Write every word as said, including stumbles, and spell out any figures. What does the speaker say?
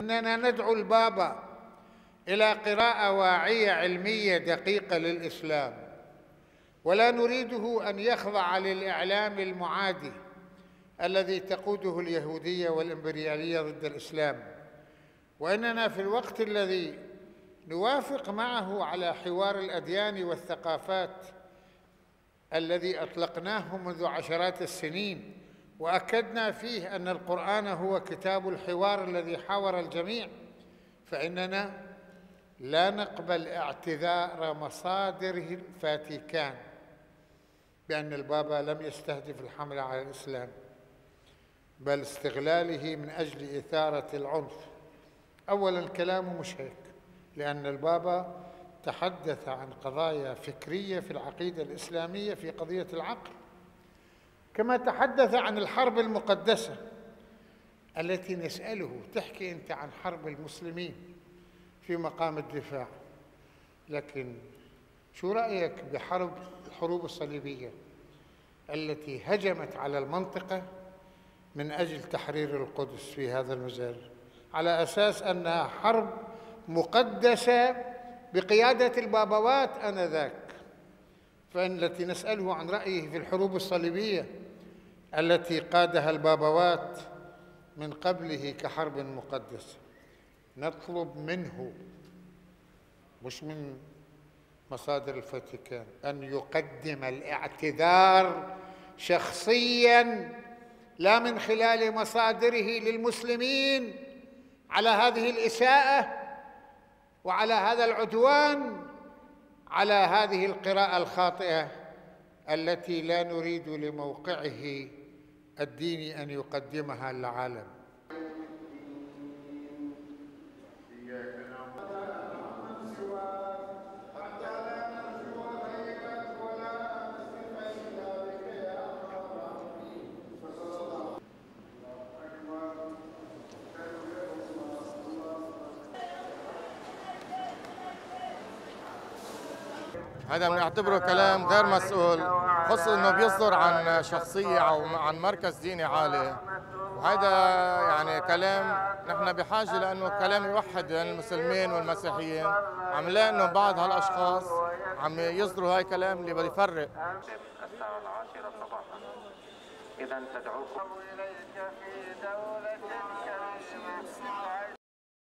أننا ندعو البابا إلى قراءة واعية علمية دقيقة للإسلام، ولا نريده أن يخضع للإعلام المعادي الذي تقوده اليهودية والإمبريالية ضد الإسلام، وإننا في الوقت الذي نوافق معه على حوار الأديان والثقافات الذي أطلقناه منذ عشرات السنين، وأكدنا فيه أن القرآن هو كتاب الحوار الذي حاور الجميع، فإننا لا نقبل اعتذار مصادر الفاتيكان بأن البابا لم يستهدف الحملة على الإسلام، بل استغلاله من أجل إثارة العنف. أولاً كلامه مش هيك، لأن البابا تحدث عن قضايا فكرية في العقيدة الإسلامية في قضية العقل، كما تحدث عن الحرب المقدسة التي نسأله تحكي أنت عن حرب المسلمين في مقام الدفاع، لكن شو رأيك بحرب الحروب الصليبية التي هجمت على المنطقة من أجل تحرير القدس في هذا المجال على أساس أنها حرب مقدسة بقيادة البابوات آنذاك؟ فالتي نسأله عن رأيه في الحروب الصليبية التي قادها البابوات من قبله كحرب مقدسة، نطلب منه مش من مصادر الفاتيكان أن يقدم الاعتذار شخصياً لا من خلال مصادره للمسلمين على هذه الإساءة وعلى هذا العدوان، على هذه القراءة الخاطئة التي لا نريد لموقعه الديني أن يقدمها للعالم. هذا بنعتبره كلام غير مسؤول، خصوصا انه بيصدر عن شخصيه او عن مركز ديني عالي، وهذا يعني كلام نحن بحاجه لانه كلام يوحد بين المسلمين والمسيحيين. عم نلاقي انه بعض هالاشخاص عم يصدروا هاي كلام اللي بده يفرق. الساعه العاشره صباحا اذا تدعوكم الى في دوله كريمه.